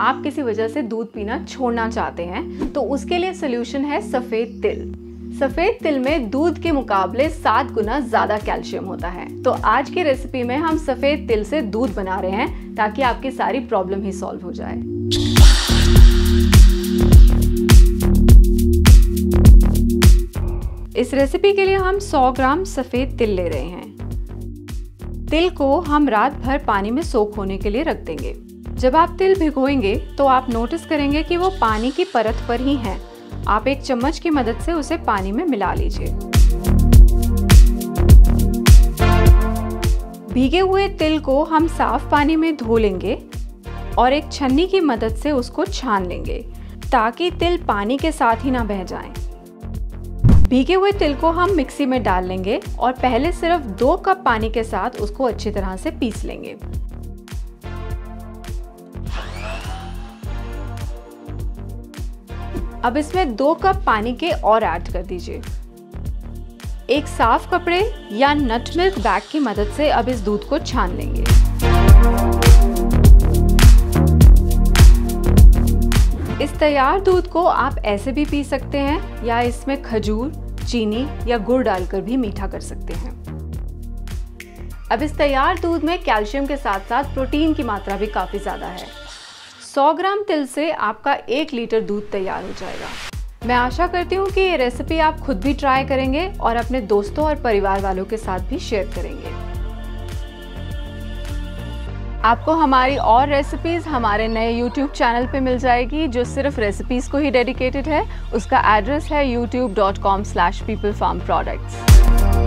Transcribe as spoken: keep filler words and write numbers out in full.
आप किसी वजह से दूध पीना छोड़ना चाहते हैं तो उसके लिए सोल्यूशन है सफेद तिल। सफेद तिल में दूध के मुकाबले सात गुना ज्यादा कैल्शियम होता है। तो आज की रेसिपी में हम सफेद तिल से दूध बना रहे हैं ताकि आपकी सारी प्रॉब्लम ही सॉल्व हो जाए। इस रेसिपी के लिए हम सौ ग्राम सफेद तिल ले रहे हैं। तिल को हम रात भर पानी में सोख होने के लिए रख देंगे। जब आप तिल भिगोएंगे तो आप नोटिस करेंगे कि वो पानी की परत पर ही है। आप एक चम्मच की मदद से उसे पानी में मिला लीजिए। भीगे हुए तिल को हम साफ पानी में धो लेंगे और एक छन्नी की मदद से उसको छान लेंगे ताकि तिल पानी के साथ ही ना बह जाए। भीगे हुए तिल को हम मिक्सी में डाल लेंगे और पहले सिर्फ दो कप पानी के साथ उसको अच्छी तरह से पीस लेंगे। अब इसमें दो कप पानी के और ऐड कर दीजिए। एक साफ कपड़े या नट मिल्क बैग की मदद से अब इस दूध को छान लेंगे। इस तैयार दूध को आप ऐसे भी पी सकते हैं या इसमें खजूर, चीनी या गुड़ डालकर भी मीठा कर सकते हैं। अब इस तैयार दूध में कैल्शियम के साथ साथ प्रोटीन की मात्रा भी काफी ज्यादा है। सौ ग्राम तिल से आपका एक लीटर दूध तैयार हो जाएगा। मैं आशा करती हूँ कि ये रेसिपी आप खुद भी ट्राई करेंगे और अपने दोस्तों और परिवार वालों के साथ भी शेयर करेंगे। आपको हमारी और रेसिपीज़ हमारे नए यूट्यूब चैनल पे मिल जाएगी जो सिर्फ रेसिपीज़ को ही डेडिकेटेड है। उसका एड्रेस है YouTube dot com slash people farm products.